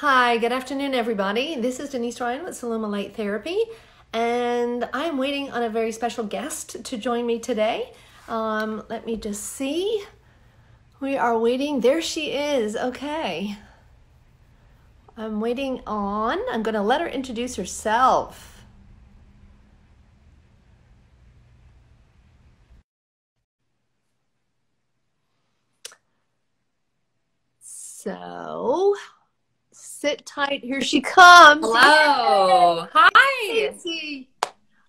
Hi, good afternoon, everybody. This is Denise Ryan with Celluma Light Therapy, and I'm waiting on a very special guest to join me today. Let me just see. We are waiting. There she is. Okay. I'm waiting on. I'm going to let her introduce herself. So... sit tight. Here she comes. Hello. Yay. Hi. Casey.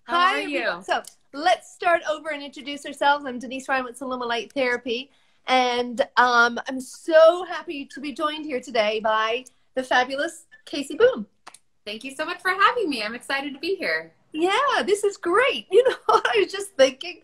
How are you? So let's start over and introduce ourselves. I'm Denise Ryan with Celluma Light Therapy. And I'm so happy to be joined here today by the fabulous Kasey Boone. Thank you so much for having me. I'm excited to be here. Yeah, this is great. You know what I was just thinking?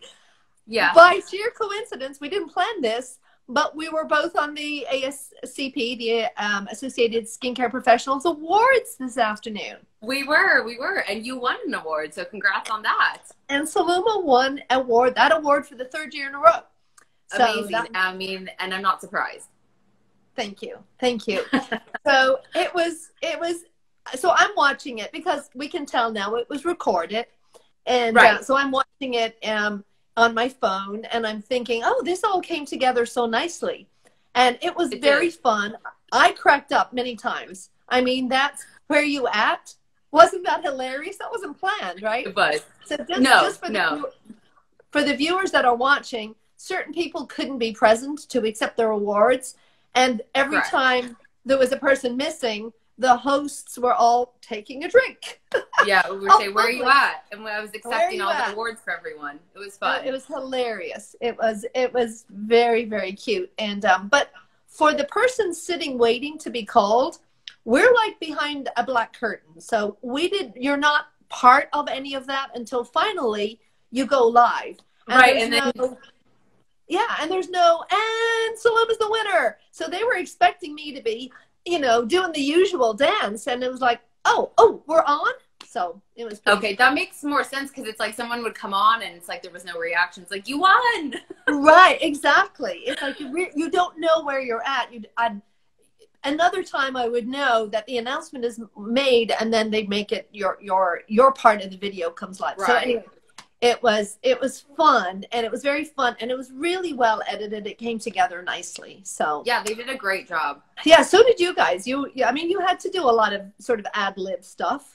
Yeah. By sheer coincidence, we didn't plan this, but we were both on the ASCP, the Associated Skincare Professionals Awards this afternoon. We were, and you won an award, so congrats on that. And Celluma won that award for the third year in a row. Amazing. So I mean, and I'm not surprised. Thank you, thank you. So it was. So I'm watching it because we can tell now it was recorded, and right. So I'm watching it. On my phone, and I'm thinking, oh, this all came together so nicely. And it was very fun. I cracked up many times. I mean, that's where you at? Wasn't that hilarious? That wasn't planned, right? But so just for the viewers that are watching, certain people couldn't be present to accept their awards. And every time there was a person missing, the hosts were all taking a drink. Yeah, we would say, where are you at? And I was accepting all the awards for everyone. It was fun. It was hilarious. It was very, very cute. And but for the person sitting waiting to be called, we're like behind a black curtain. So you're not part of any of that until finally you go live. And right, and then and Celluma's the winner. So they were expecting me to be, you know, doing the usual dance, and it was like, oh, we're on. So it was okay. That makes more sense, because it's like someone would come on and it's like there was no reaction. It's like, you won. Right, exactly. It's like you don't know where you're at. Another time I would know that the announcement is made, and then they make it your part of the video comes live. Right. So anyway, it was fun, and it was very fun, and it was really well edited. It came together nicely. So yeah, they did a great job. Yeah, so did you guys. I mean, you had to do a lot of sort of ad-lib stuff.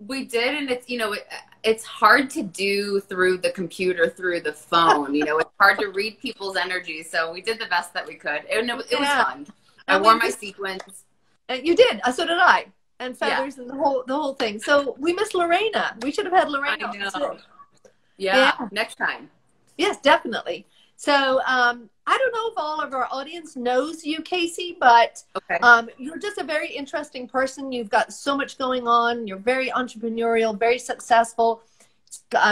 We did, and it's, you know, it's hard to do through the computer, through the phone, you know. It's hard to read people's energy, so we did the best that we could. And it was fun. I wore my sequins. You did. So did I. And feathers and the whole thing. So we missed Lorena. We should have had Lorena. I know. Yeah, next time. Yes, definitely. So I don't know if all of our audience knows you, Kasey, but you're just a very interesting person. You've got so much going on. You're very entrepreneurial, very successful.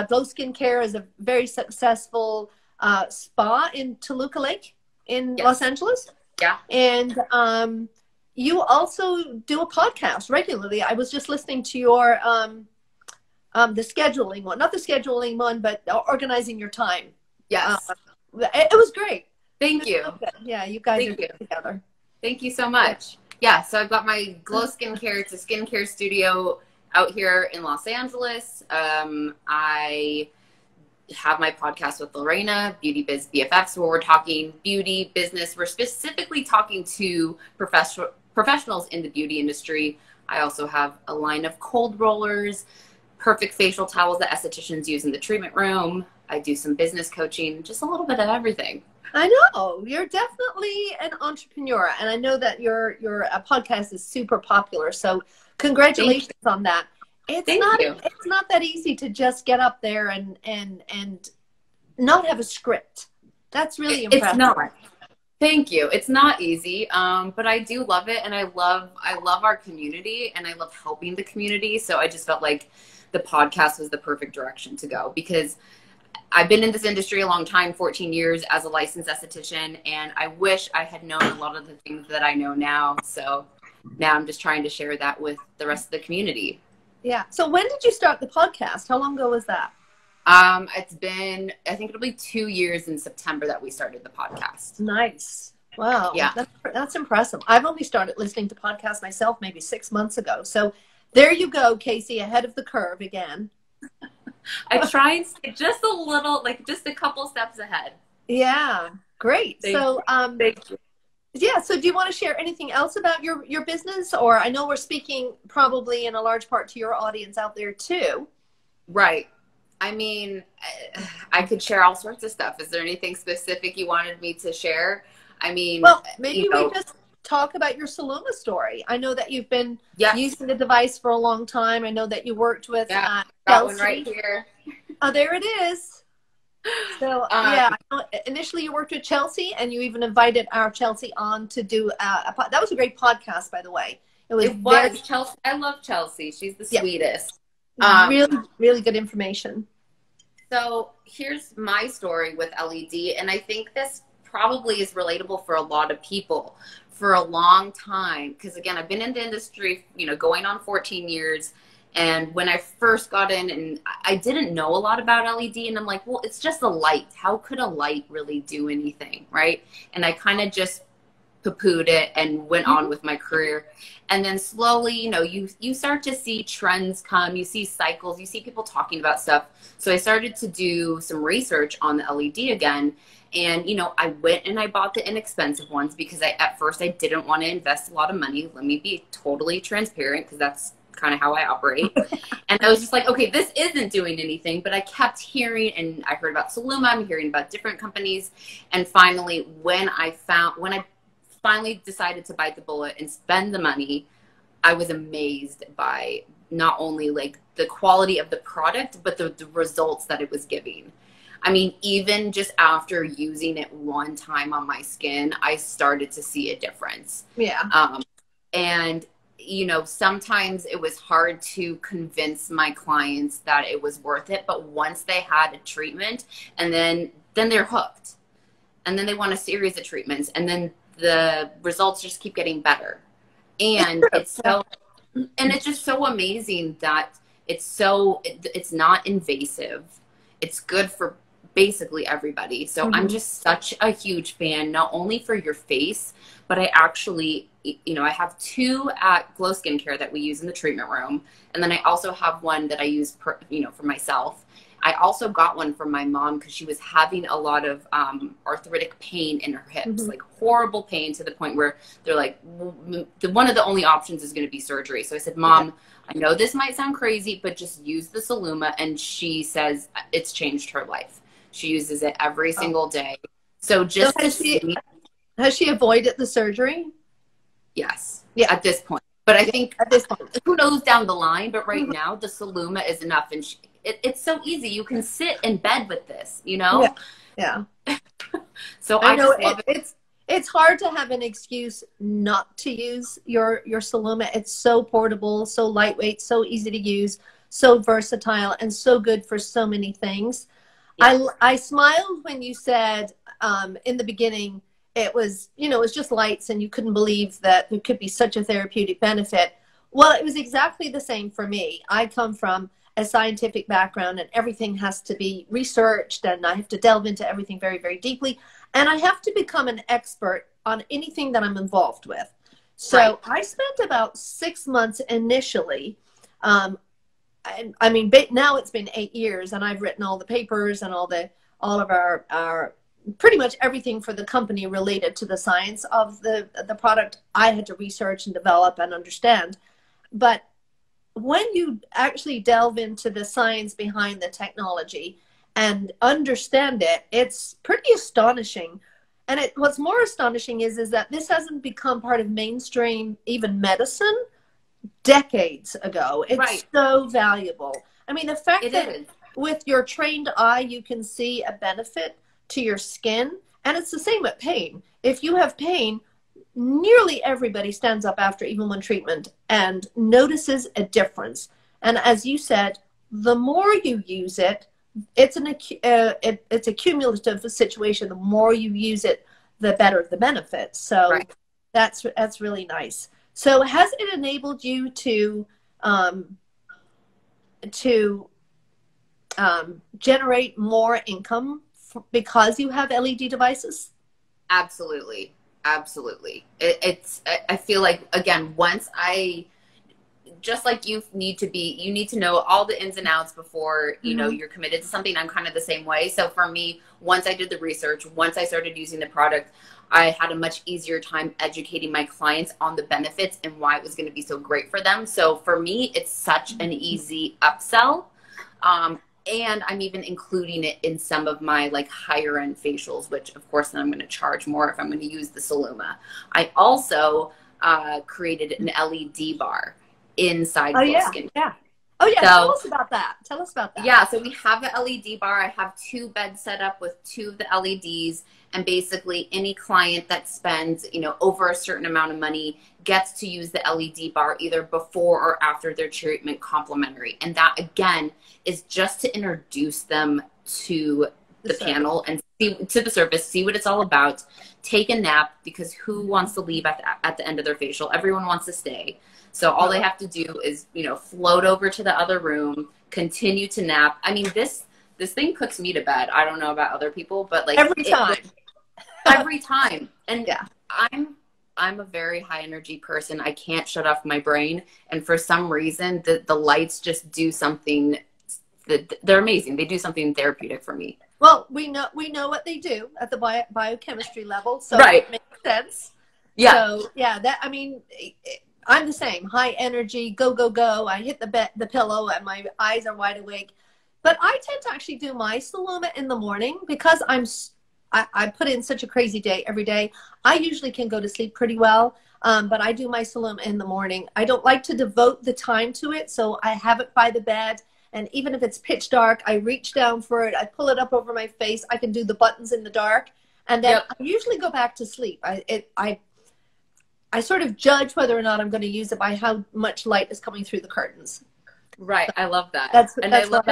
Glow Skin Care is a very successful spa in Toluca Lake in Los Angeles. Yeah. And you also do a podcast regularly. I was just listening to your... the scheduling one, not the scheduling one, but organizing your time. Yes. It was great. Thank you. So yeah, you guys are good together. Thank you so much. Yeah, so I've got my Glow Skin Care. It's a skincare studio out here in Los Angeles. I have my podcast with Lorena, Beauty Biz BFFs, where we're talking beauty, business. We're specifically talking to professionals in the beauty industry. I also have a line of cold rollers, perfect facial towels that estheticians use in the treatment room. I do some business coaching, just a little bit of everything. I know. You're definitely an entrepreneur. And I know that your podcast is super popular. So congratulations on that. It's not that easy to just get up there and not have a script. That's really impressive. It's not. Thank you. It's not easy, but I do love it. And I love our community, and I love helping the community. So I just felt like the podcast was the perfect direction to go, because I've been in this industry a long time, 14 years as a licensed esthetician, and I wish I had known a lot of the things that I know now. So now I'm just trying to share that with the rest of the community. Yeah. So when did you start the podcast? How long ago was that? It's been, I think it'll be 2 years in September that we started the podcast. Nice. Wow. Yeah. That's impressive. I've only started listening to podcasts myself maybe 6 months ago. So there you go, Kasey, ahead of the curve again. I try and stay just a little, like just a couple steps ahead. Yeah. Great. Thank you. Yeah. So do you want to share anything else about your business? Or I know we're speaking probably in a large part to your audience out there too. Right. I mean, I could share all sorts of stuff. Is there anything specific you wanted me to share? I mean, well, maybe we just talk about your Celluma story. I know that you've been using the device for a long time. I know that you worked with Chelsea. One right here. Oh, there it is. So yeah, initially you worked with Chelsea, and you even invited our Chelsea on to do that was a great podcast, by the way. It was Chelsea. I love Chelsea. She's the sweetest. Really, really good information. So here's my story with LED, and I think this probably is relatable for a lot of people for a long time. Because again, I've been in the industry, you know, going on 14 years. And when I first got in, and I didn't know a lot about LED, and I'm like, well, it's just a light. How could a light really do anything, right? And I kind of just poo-pooed it and went on with my career. And then slowly, you know, you start to see trends come, you see cycles, you see people talking about stuff. So I started to do some research on the LED again. And, you know, I went and I bought the inexpensive ones because at first I didn't want to invest a lot of money. Let me be totally transparent, because that's kind of how I operate. And I was just like, okay, this isn't doing anything. But I kept hearing, and I heard about Celluma, I'm hearing about different companies. And finally, when I finally decided to bite the bullet and spend the money, I was amazed by not only like the quality of the product, but the results that it was giving. I mean, even just after using it one time on my skin, I started to see a difference. Yeah. And, you know, sometimes it was hard to convince my clients that it was worth it. But once they had a treatment, and then they're hooked, and then they want a series of treatments, and then the results just keep getting better. And it's just so amazing that it's not invasive. It's good for basically everybody. So I'm just such a huge fan, not only for your face, but I actually, you know, I have two at Glow Skin Care that we use in the treatment room. And then I also have one that I use, you know, for myself. I also got one from my mom because she was having a lot of arthritic pain in her hips, like horrible pain, to the point where they're like, one of the only options is going to be surgery. So I said, Mom, I know this might sound crazy, but just use the Celluma. And she says it's changed her life. She uses it every single day. So just has she avoided the surgery? Yes. Yeah. At this point. But I think at this point, who knows down the line, but right now the Celluma is enough. And it's so easy. You can sit in bed with this, you know? Yeah. So I know it's hard to have an excuse not to use your Celluma. It's so portable, so lightweight, so easy to use, so versatile, and so good for so many things. Yes. I smiled when you said in the beginning, it was, you know, it was just lights and you couldn't believe that there could be such a therapeutic benefit. Well, it was exactly the same for me. I come from a scientific background, and everything has to be researched, and I have to delve into everything very, very deeply. And I have to become an expert on anything that I'm involved with. So I spent about 6 months initially. I mean, now it's been 8 years, and I've written all the papers and all of our pretty much everything for the company related to the science of the product. I had to research and develop and understand. But when you actually delve into the science behind the technology and understand it, it's pretty astonishing. And what's more astonishing is that this hasn't become part of mainstream even medicine decades ago. It's so valuable. I mean, the fact that with your trained eye, you can see a benefit to your skin. And it's the same with pain. If you have pain, nearly everybody stands up after even one treatment and notices a difference. And as you said, the more you use it, it's a cumulative situation. The more you use it, the better the benefits. So that's really nice. So has it enabled you to generate more income because you have LED devices? Absolutely. Absolutely. It's, I feel like, again, once I, just like you need to be, you need to know all the ins and outs before, you know, you're committed to something. I'm kind of the same way. So for me, once I did the research, once I started using the product, I had a much easier time educating my clients on the benefits and why it was going to be so great for them. So for me, it's such an easy upsell. And I'm even including it in some of my like higher end facials, which of course then I'm going to charge more if I'm going to use the Celluma. I also created an LED bar inside Glow Skin Care. Yeah. Oh yeah, so, tell us about that. Tell us about that. Yeah, so we have the LED bar. I have two beds set up with two of the LEDs, and basically any client that spends, you know, over a certain amount of money gets to use the LED bar either before or after their treatment complimentary. And that again is just to introduce them to the panel and to the service, see what it's all about, take a nap, because who wants to leave at the end of their facial? Everyone wants to stay. So all they have to do is, you know, float over to the other room, continue to nap. I mean, this thing puts me to bed. I don't know about other people, but like every time. And yeah, I'm a very high energy person. I can't shut off my brain. And for some reason, the lights just do something. They're amazing. They do something therapeutic for me. Well, we know what they do at the biochemistry level, so it makes sense. Yeah. So, yeah, that, I mean, I'm the same. High energy, go, go, go. I hit the pillow and my eyes are wide awake. But I tend to actually do my Celluma in the morning because I put in such a crazy day every day. I usually can go to sleep pretty well, but I do my Celluma in the morning. I don't like to devote the time to it, so I have it by the bed. And even if it's pitch dark, I reach down for it. I pull it up over my face. I can do the buttons in the dark. And then I usually go back to sleep. I sort of judge whether or not I'm going to use it by how much light is coming through the curtains. Right. I love that. That's I love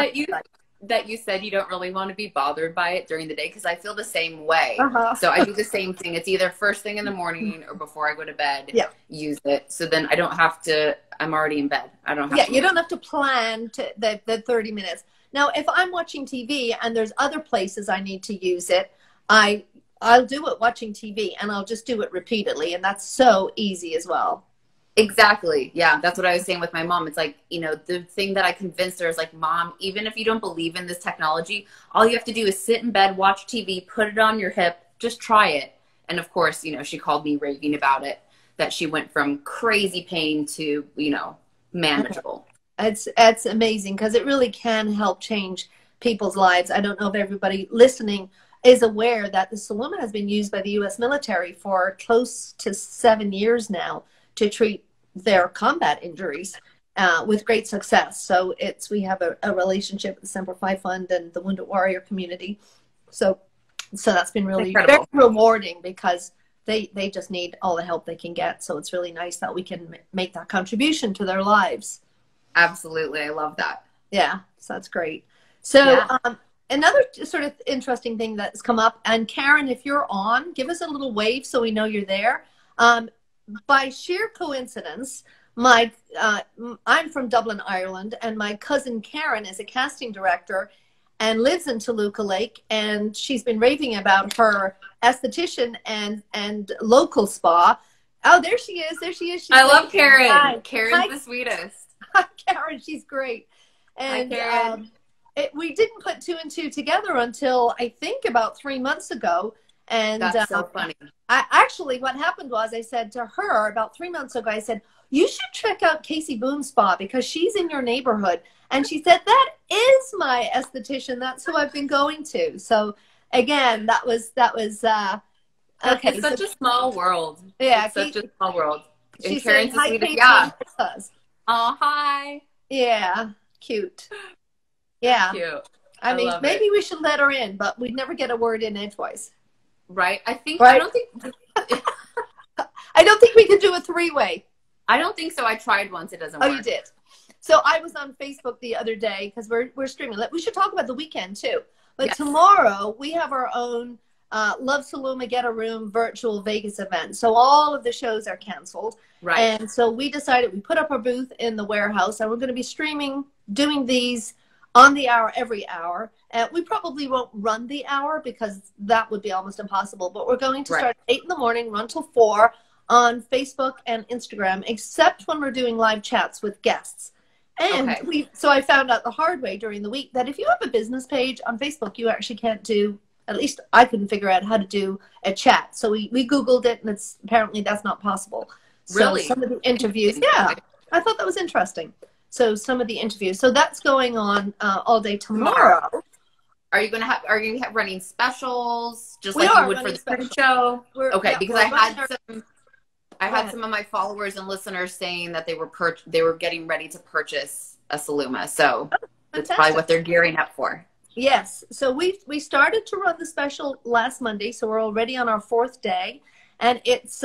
that you said you don't really want to be bothered by it during the day, because I feel the same way. So I do the same thing. It's either first thing in the morning or before I go to bed, use it. So then I don't have to, I'm already in bed. I don't have to. You don't have to plan to the 30 minutes. Now, if I'm watching TV and there's other places I need to use it, I'll do it watching TV, and I'll just do it repeatedly. And that's so easy as well. Exactly. Yeah. That's what I was saying with my mom. It's like, you know, the thing that I convinced her is like, Mom, even if you don't believe in this technology, all you have to do is sit in bed, watch TV, put it on your hip, just try it. And of course, you know, she called me raving about it, that she went from crazy pain to, you know, manageable. It's amazing, because it really can help change people's lives. I don't know if everybody listening is aware that the Celluma has been used by the U.S. military for close to 7 years now to treat their combat injuries with great success. So we have a relationship with the Semper Fi Fund and the Wounded Warrior community. So that's been really very rewarding, because they just need all the help they can get. So it's really nice that we can make that contribution to their lives. Absolutely. I love that. Yeah. So that's great. So another sort of interesting thing that's come up, and Karen, if you're on, give us a little wave so we know you're there. By sheer coincidence, I'm from Dublin, Ireland, and my cousin Karen is a casting director and lives in Toluca Lake, and she's been raving about her esthetician and local spa. Oh, there she is. There she is. She's love Karen. Hi. Karen's the sweetest. Hi, Karen. She's great. And hi, Karen. We didn't put two and two together until I think about 3 months ago. And that's so funny. Actually, what happened was I said to her about 3 months ago, I said, you should check out Kasey Boone Spa because she's in your neighborhood. And she said, that is my esthetician. That's who I've been going to. So again, that was okay. It's such a small world. Yeah. It's such a small world. She's saying, hi, Kasey. Yeah. Oh, hi. Yeah. Cute. Yeah. Cute. I mean, maybe we should let her in, but we'd never get a word in edgewise. Right. I think, right? I don't think we could do a three-way. I don't think so. I tried once. It doesn't work. Oh, you did. So I was on Facebook the other day because we're streaming. We should talk about the weekend too. But tomorrow we have our own Love Celluma Get A Room virtual Vegas event. So all of the shows are canceled. Right. And so we decided we put up our booth in the warehouse, and we're going to be streaming, doing these on the hour, every hour. We probably won't run the hour because that would be almost impossible, but we're going to start at 8 in the morning, run till 4 on Facebook and Instagram, except when we're doing live chats with guests. And so I found out the hard way during the week that if you have a business page on Facebook, you actually can't do, at least I couldn't figure out how to do a chat. So we Googled it, and it's apparently that's not possible. Really? So some of the interviews, yeah, I thought that was interesting. So some of the interviews, so that's going on all day tomorrow. Are you gonna have? Are you running specials just like you would for the show? Because I had some. I had some of my followers and listeners saying that they were getting ready to purchase a Celluma, so that's probably what they're gearing up for. Yes, so we started to run the special last Monday, so we're already on our 4th day, and it's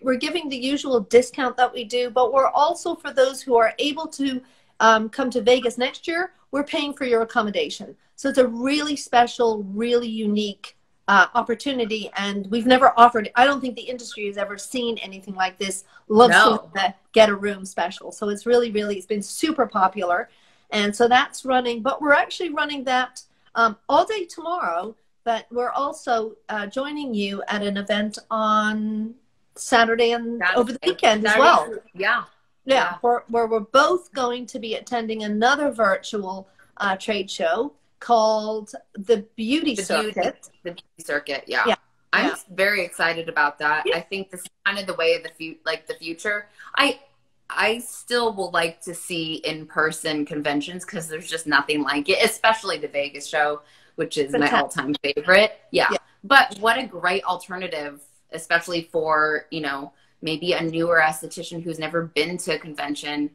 we're giving the usual discount that we do, but we're also, for those who are able to come to Vegas next year, we're paying for your accommodation. So it's a really special, really unique opportunity, and we've never offered, I don't think the industry has ever seen anything like this, Love Celluma Get a Room special. So it's really, really, it's been super popular. And so that's running, but we're actually running that all day tomorrow, but we're also joining you at an event on Saturday and over the weekend as well. Yeah, where we're both going to be attending another virtual trade show called The Beauty Circuit. The Beauty Circuit, yeah. I'm very excited about that. I think this is kind of the way of the future. I still will like to see in-person conventions because there's just nothing like it, especially the Vegas show, which is my all-time favorite. Yeah. But what a great alternative, especially for, you know, maybe a newer esthetician who's never been to a convention.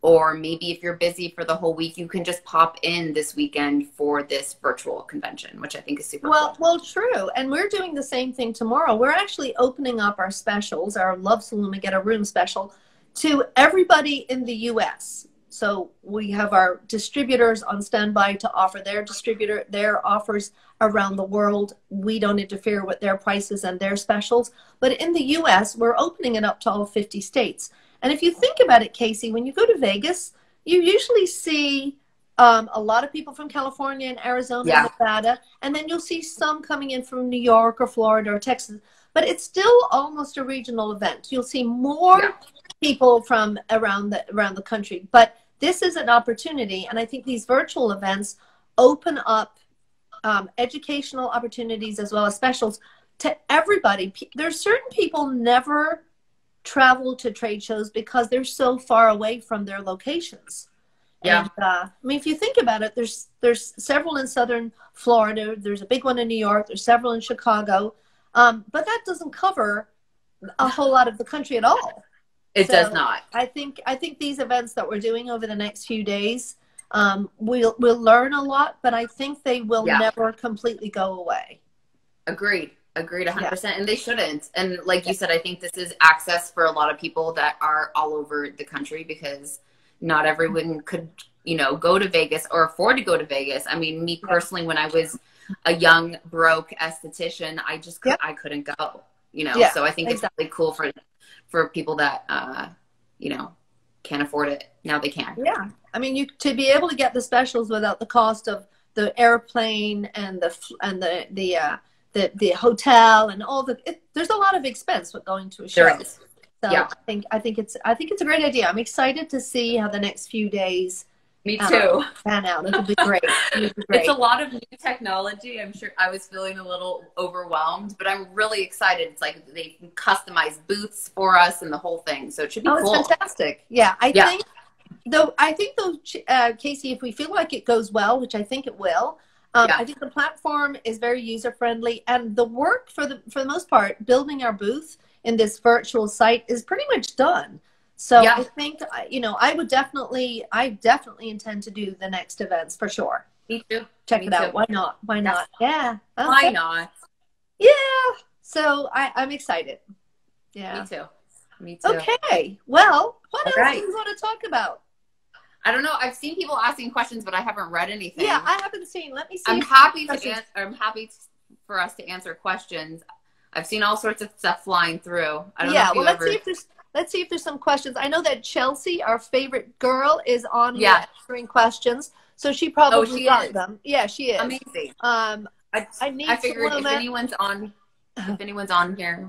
Or maybe if you're busy for the whole week, you can just pop in this weekend for this virtual convention, which I think is super cool. Well, true. And we're doing the same thing tomorrow. We're actually opening up our specials, our Love Celluma Get a Room special, to everybody in the U.S. So we have our distributors on standby to offer their offers around the world. We don't interfere with their prices and their specials. But in the U.S., we're opening it up to all 50 states. And if you think about it, Kasey, when you go to Vegas, you usually see a lot of people from California and Arizona and Nevada, and then you'll see some coming in from New York or Florida or Texas. But it's still almost a regional event. You'll see more people from around the country. But this is an opportunity, and I think these virtual events open up educational opportunities as well as specials to everybody. There's certain people never travel to trade shows because they're so far away from their locations. And, I mean, if you think about it, there's several in Southern Florida. There's a big one in New York. There's several in Chicago. But that doesn't cover a whole lot of the country at all. It does not. I think these events that we're doing over the next few days, we'll learn a lot, but I think they will never completely go away. Agreed. Agreed 100%. And they shouldn't. And like you said, I think this is access for a lot of people that are all over the country because not everyone could, you know, go to Vegas or afford to go to Vegas. I mean, me personally, when I was a young, broke esthetician, I just I couldn't go, you know. So I think it's really cool for people that, you know, can't afford it. Now they can. Yeah. I mean, to be able to get the specials without the cost of the airplane and the hotel and all there's a lot of expense with going to a show. There is. So I think it's a great idea. I'm excited to see how the next few days pan out. It'll be great. It's a lot of new technology. I'm sure I was feeling a little overwhelmed, but I'm really excited. It's like they can customize booths for us and the whole thing. So it should be cool. It's fantastic. Yeah. I think though, Kasey, if we feel like it goes well, which I think it will, I think the platform is very user-friendly, and the work for the most part, building our booth in this virtual site is pretty much done. So I think, you know, I definitely intend to do the next events for sure. Me too. Check it out. Why not? Why not? Yeah. Okay. Why not? Yeah. So I'm excited. Yeah. Me too. Okay. Well, what else do you want to talk about? I don't know. I've seen people asking questions, but I haven't read anything. Yeah, I haven't seen. Let me see. I'm happy for us to answer questions. I've seen all sorts of stuff flying through. I don't know if let's see if there's some questions. I know that Chelsea, our favorite girl, is on answering questions. So she probably got them. Yeah, she is. Amazing. I figured if anyone's on, here.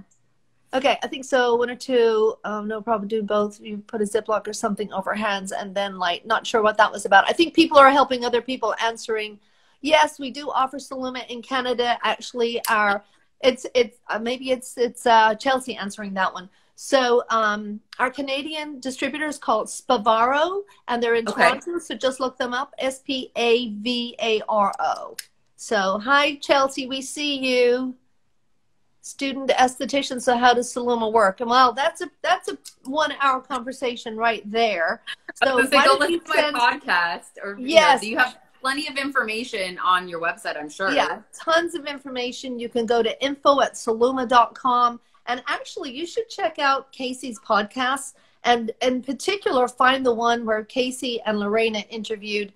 Okay, I think so. One or two, no problem. Do both. You put a Ziploc or something over hands, and then like, not sure what that was about. I think people are helping other people answering. Yes, we do offer Celluma in Canada. Actually, our maybe it's Chelsea answering that one. So our Canadian distributor is called Spavaro, and they're in Toronto. So just look them up, S-P-A-V-A-R-O. So hi Chelsea, we see you. Student esthetician. So how does Celluma work? And well, that's a 1 hour conversation right there. So go listen to my podcast. Or yes, you know, you have plenty of information on your website, I'm sure. Yeah, tons of information. You can go to info@celluma.com. And actually, you should check out Kasey's podcast, and in particular, find the one where Kasey and Lorena interviewed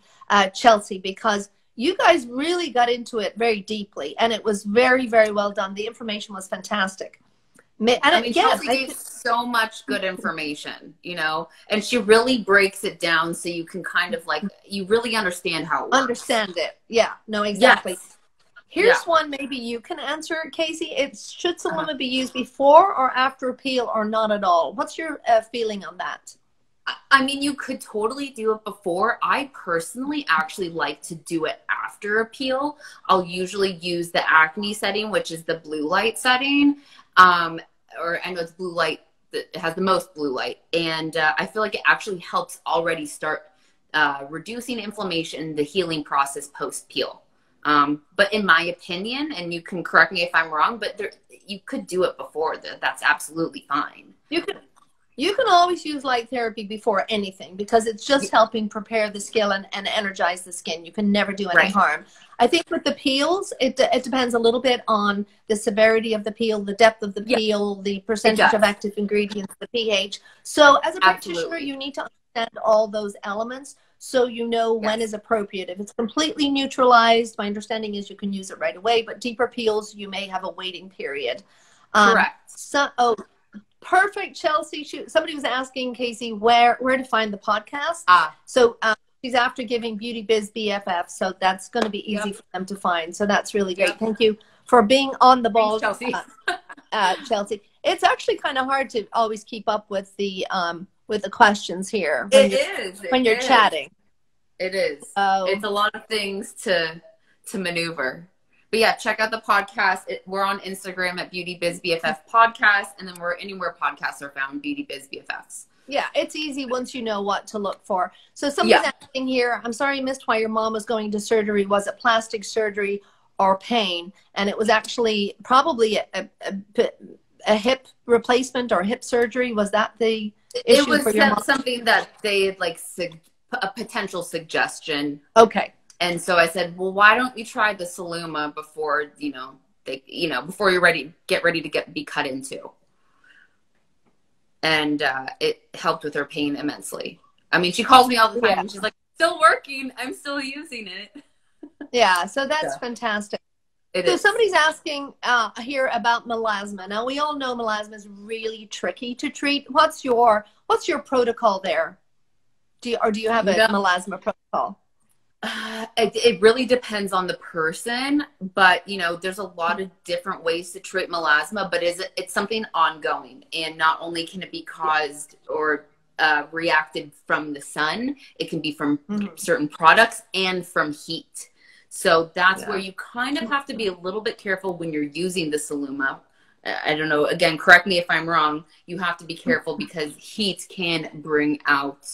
Chelsea, because you guys really got into it very deeply, and it was very, very well done. The information was fantastic. And I mean, yes, Chelsea gave so much good information, you know, and she really breaks it down so you can kind of like, you really understand how it works. Understand it. Yeah, no, exactly. Yes. Here's one maybe you can answer, Kasey. It's, should Celluma be used before or after a peel or not at all? What's your feeling on that? I mean, you could totally do it before. I personally actually like to do it after a peel. I'll usually use the acne setting, which is the blue light setting. Or I know it's blue light that has the most blue light. And I feel like it actually helps already start reducing inflammation, the healing process post-peel. But in my opinion, and you can correct me if I'm wrong, but there, you could do it before. That's absolutely fine. You can always use light therapy before anything, because it's just helping prepare the skin and energize the skin. You can never do any harm. I think with the peels, it depends a little bit on the severity of the peel, the depth of the peel, the percentage of active ingredients, the pH. So as a practitioner, you need to understand all those elements, so you know when is appropriate. If it's completely neutralized, my understanding is you can use it right away, but deeper peels, you may have a waiting period. Correct. So, oh, perfect, Chelsea. Somebody was asking Kasey where to find the podcast. So she's after giving Beauty Biz BFF, so that's going to be easy for them to find. So that's really great. Thank you for being on the ball. Thanks, Chelsea. Chelsea. It's actually kind of hard to always keep up with the questions here. When you're chatting. It is. It's a lot of things to maneuver. But yeah, check out the podcast. We're on Instagram at Beauty Biz BFF Podcast, and then we're anywhere podcasts are found, Beauty Biz BFFs. Yeah, it's easy once you know what to look for. So somebody's asking here, I'm sorry you missed why your mom was going to surgery. Was it plastic surgery or pain? And it was actually probably a hip replacement or hip surgery. Was that the... It was something that they had, like, a potential suggestion. Okay. And so I said, well, why don't you try the Celluma before, you know, before you're ready, be cut into. And it helped with her pain immensely. I mean, she calls me all the time and she's like, still working. I'm still using it. Yeah. So that's fantastic. So somebody's asking here about melasma. Now, we all know melasma is really tricky to treat. What's your protocol there? Do you have a melasma protocol? It really depends on the person, but you know, there's a lot of different ways to treat melasma. But it's something ongoing, and not only can it be caused or reacted from the sun, it can be from certain products and from heat. So that's where you kind of have to be a little bit careful when you're using the Celluma. I don't know. Again, correct me if I'm wrong. You have to be careful because heat can bring out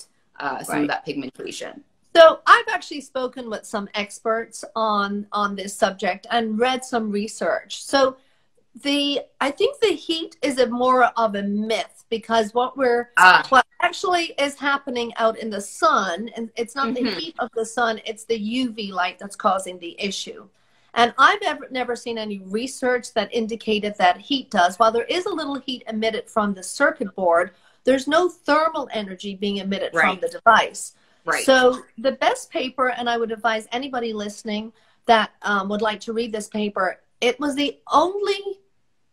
some of that pigmentation. So I've actually spoken with some experts on this subject and read some research. So I think the heat is more of a myth, because what actually is happening out in the sun, and it's not the heat of the sun, it's the UV light that's causing the issue. And I've never seen any research that indicated that heat does. While there is a little heat emitted from the circuit board, there's no thermal energy being emitted from the device. Right. So the best paper, and I would advise anybody listening that would like to read this paper, it was the only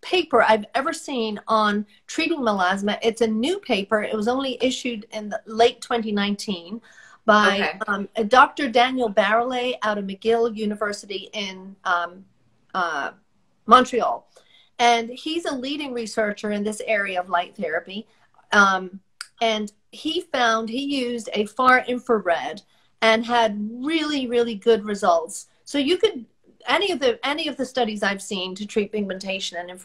paper I've ever seen on treating melasma. It's a new paper. It was only issued in late 2019. by Dr. Daniel Barolet out of McGill University in Montreal. And he's a leading researcher in this area of light therapy. And he found, he used a far infrared and had really, really good results. So you could, any of the studies I've seen to treat pigmentation and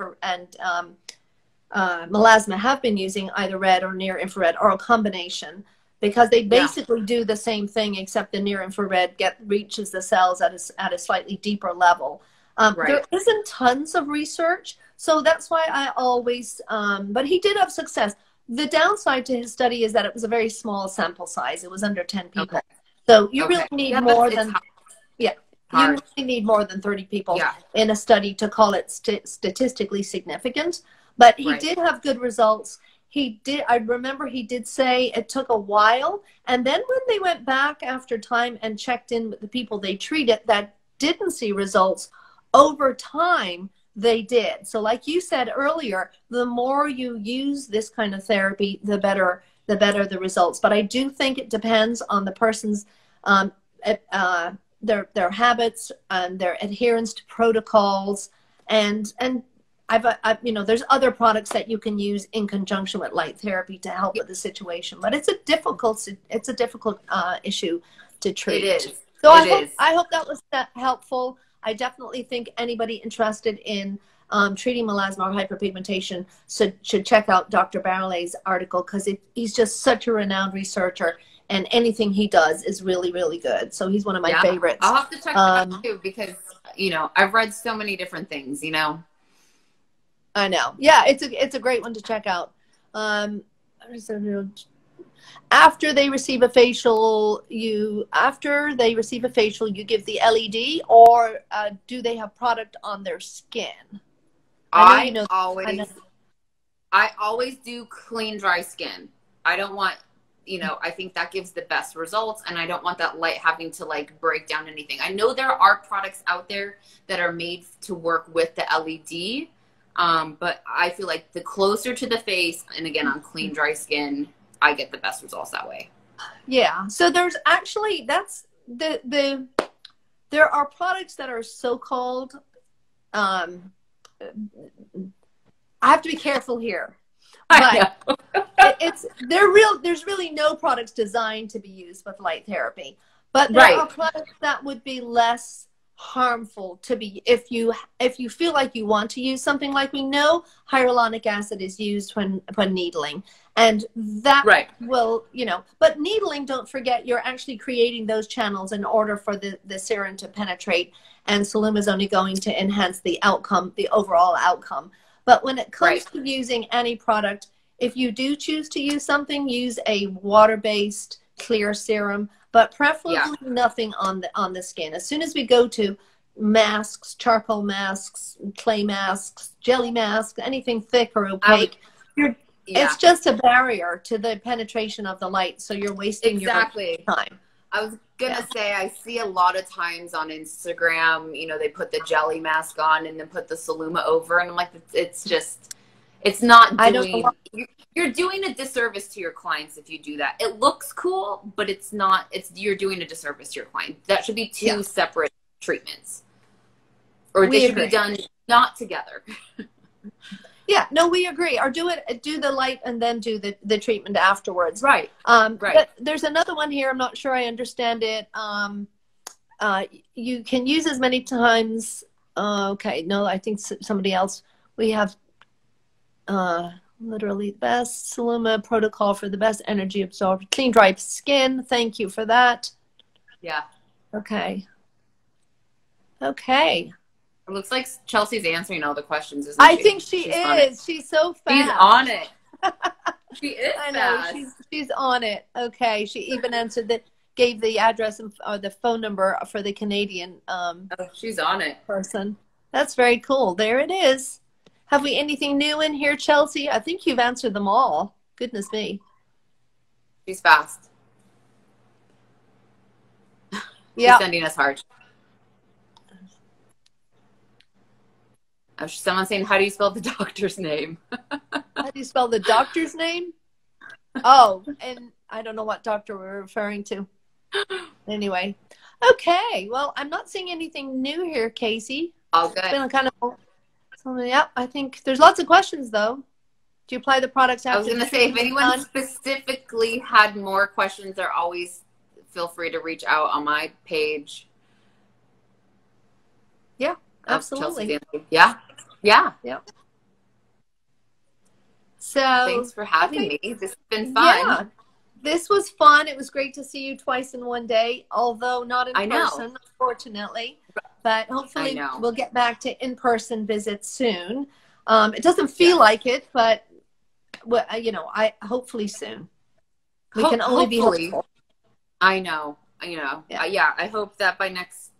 melasma have been using either red or near infrared or a combination, because they basically do the same thing, except the near infrared reaches the cells at a slightly deeper level. There isn't tons of research, so that's why I always, but he did have success. The downside to his study is that it was a very small sample size. It was under 10 people. Okay. So you really need more than, you really need more than 30 people in a study to call it statistically significant. But he did have good results. He did, I remember he did say it took a while. And then when they went back after time and checked in with the people they treated that didn't see results, over time they did. So like you said earlier, the more you use this kind of therapy, the better the results. But I do think it depends on the person's their habits and their adherence to protocols, and I've, you know, there's other products that you can use in conjunction with light therapy to help with the situation, but it's a difficult issue to treat. It is. So I hope that was helpful. I definitely think anybody interested in treating melasma or hyperpigmentation should check out Dr. Barolet's article, because he's just such a renowned researcher, and anything he does is really, really good. So he's one of my favorites. I'll have to check that out too, because, you know, I've read so many different things, you know. I know. Yeah, it's a great one to check out. After they receive a facial, you give the LED, or do they have product on their skin? I always do clean, dry skin. I don't want, you know, I think that gives the best results, and I don't want that light having to like break down anything. I know there are products out there that are made to work with the LED, but I feel like the closer to the face, and again on clean, dry skin, I get the best results that way. Yeah. So there's actually, that's there are products that are so-called, I have to be careful here, but there's really no products designed to be used with light therapy, but there are products that would be less harmful to be, if you feel like you want to use something. Like, we know hyaluronic acid is used when needling, and that will, you know, but needling, don't forget, you're actually creating those channels in order for the serum to penetrate, and Celluma is only going to enhance the outcome, the overall outcome. But when it comes to using any product, if you do choose to use something, use a water-based clear serum, but preferably nothing on the skin. As soon as we go to masks, charcoal masks, clay masks, jelly masks, anything thick or opaque, it's just a barrier to the penetration of the light, so you're wasting your time. I was gonna say, I see a lot of times on Instagram, you know, they put the jelly mask on and then put the Celluma over, and I'm like, it's just, it's not doing, you're doing a disservice to your clients if you do that. It looks cool, but it's not, you're doing a disservice to your client. That should be two separate treatments, or they should be done not together. Yeah, no, we agree. Or do the light and then do the treatment afterwards. Right. But there's another one here. I'm not sure I understand it. You can use as many times. Okay. No, I think somebody else, we have, literally the best Celluma protocol for the best energy absorbed clean, dry skin. Thank you for that. Yeah. Okay. Okay. It looks like Chelsea's answering all the questions, isn't she? I think she is. She's so fast. She's on it. She is fast. I know. She's on it. Okay. She even answered that, gave the address and the phone number for the Canadian she's on it. Person. That's very cool. There it is. Have we anything new in here, Chelsea? I think you've answered them all. Goodness me. She's fast. Yeah. She's sending us hard. Oh, someone's saying, how do you spell the doctor's name? How do you spell the doctor's name? Oh, and I don't know what doctor we're referring to. Anyway, okay. Well, I'm not seeing anything new here, Kasey. All good. It's been kind of, yep. I think there's lots of questions though. Do you apply the products after? I was going to say, if anyone specifically had more questions, they're always feel free to reach out on my page. Yeah, absolutely. Yeah, yeah, yeah. So thanks for having me. This has been fun. Yeah. This was fun. It was great to see you twice in one day, although not in person, unfortunately. But hopefully we'll get back to in-person visits soon. It doesn't feel like it, but you know, hopefully soon. We can only be hopeful. I know, you know, yeah. Yeah. I hope that by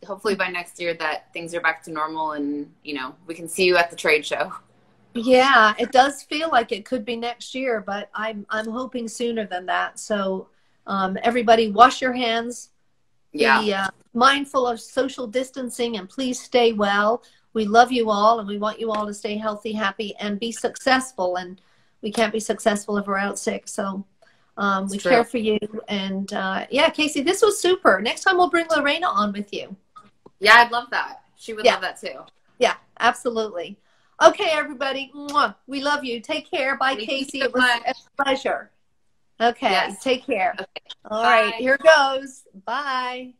hopefully by next year, that things are back to normal, and you know, we can see you at the trade show. Yeah, it does feel like it could be next year, but I'm hoping sooner than that. So everybody wash your hands, be mindful of social distancing, and please stay well. We love you all, and we want you all to stay healthy, happy, and be successful. And we can't be successful if we're out sick. So we care for you. And yeah, Kasey, this was super. Next time we'll bring Lorena on with you. Yeah, I'd love that. She would love that too. Yeah, absolutely. Okay, everybody. Mwah. We love you. Take care. Bye, Kasey. It was a pleasure. Okay, take care. Okay. All right, here goes. Bye.